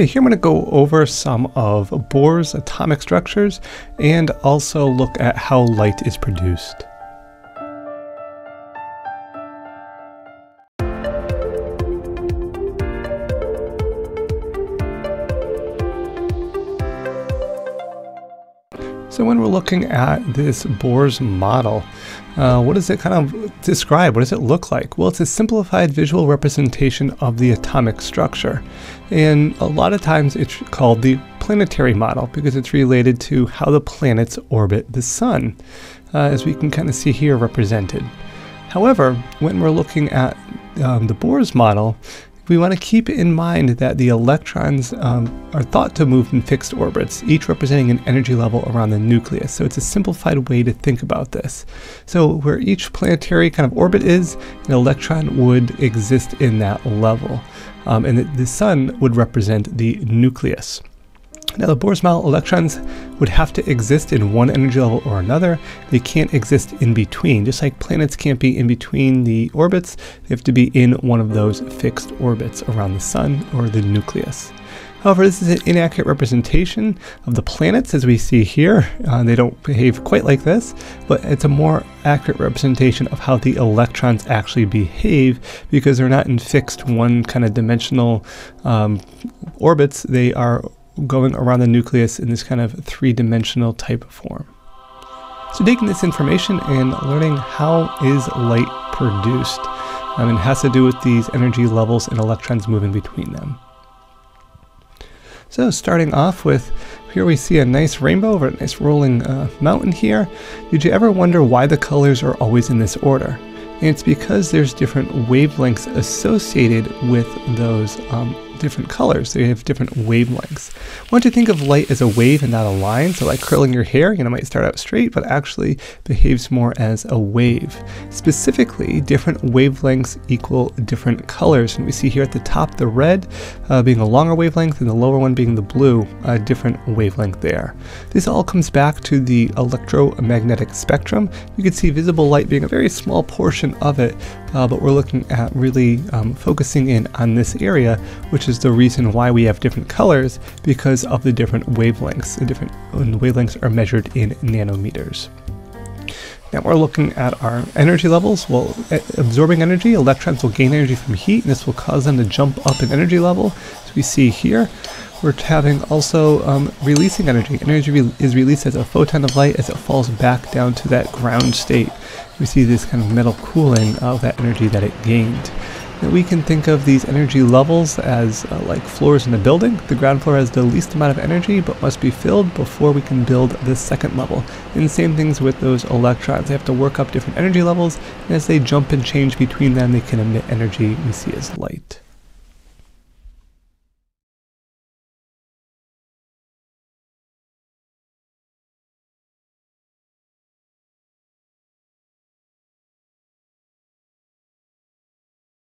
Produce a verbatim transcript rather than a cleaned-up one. Okay, here I'm going to go over some of Bohr's atomic structures and also look at how light is produced. So when we're looking at this Bohr's model, uh, what does it kind of describe? What does it look like? Well, it's a simplified visual representation of the atomic structure. And a lot of times it's called the planetary model because it's related to how the planets orbit the sun, uh, as we can kind of see here represented. However, when we're looking at um, the Bohr's model, we want to keep in mind that the electrons um, are thought to move in fixed orbits, each representing an energy level around the nucleus. So it's a simplified way to think about this. So where each planetary kind of orbit is, an electron would exist in that level. Um, and the, the sun would represent the nucleus. Now the Bohr's model electrons would have to exist in one energy level or another. They can't exist in between. Just like planets can't be in between the orbits, they have to be in one of those fixed orbits around the sun or the nucleus. However, this is an inaccurate representation of the planets as we see here. Uh, they don't behave quite like this, but it's a more accurate representation of how the electrons actually behave because they're not in fixed one kind of dimensional um, orbits. They are going around the nucleus in this kind of three-dimensional type of form. So taking this information and learning how is light produced, um, and it has to do with these energy levels and electrons moving between them. So starting off with, here we see a nice rainbow over a nice rolling uh, mountain here. Did you ever wonder why the colors are always in this order? And it's because there's different wavelengths associated with those um, different colors. They have different wavelengths. Why don't you think of light as a wave and not a line? So like curling your hair, you know, might start out straight, but actually behaves more as a wave. Specifically, different wavelengths equal different colors. And we see here at the top, the red uh, being a longer wavelength and the lower one being the blue, a different wavelength there. This all comes back to the electromagnetic spectrum. You can see visible light being a very small portion of it, uh, but we're looking at really um, focusing in on this area, which is the reason why we have different colors because of the different wavelengths. The different wavelengths are measured in nanometers. Now we're looking at our energy levels. Well, absorbing energy, electrons will gain energy from heat, and this will cause them to jump up in energy level. As we see here, we're having also um, releasing energy. Energy re is released as a photon of light as it falls back down to that ground state. We see this kind of metal cooling of that energy that it gained. Now we can think of these energy levels as uh, like floors in a building. The ground floor has the least amount of energy but must be filled before we can build the second level. And the same things with those electrons. They have to work up different energy levels, and as they jump and change between them, they can emit energy we see as light.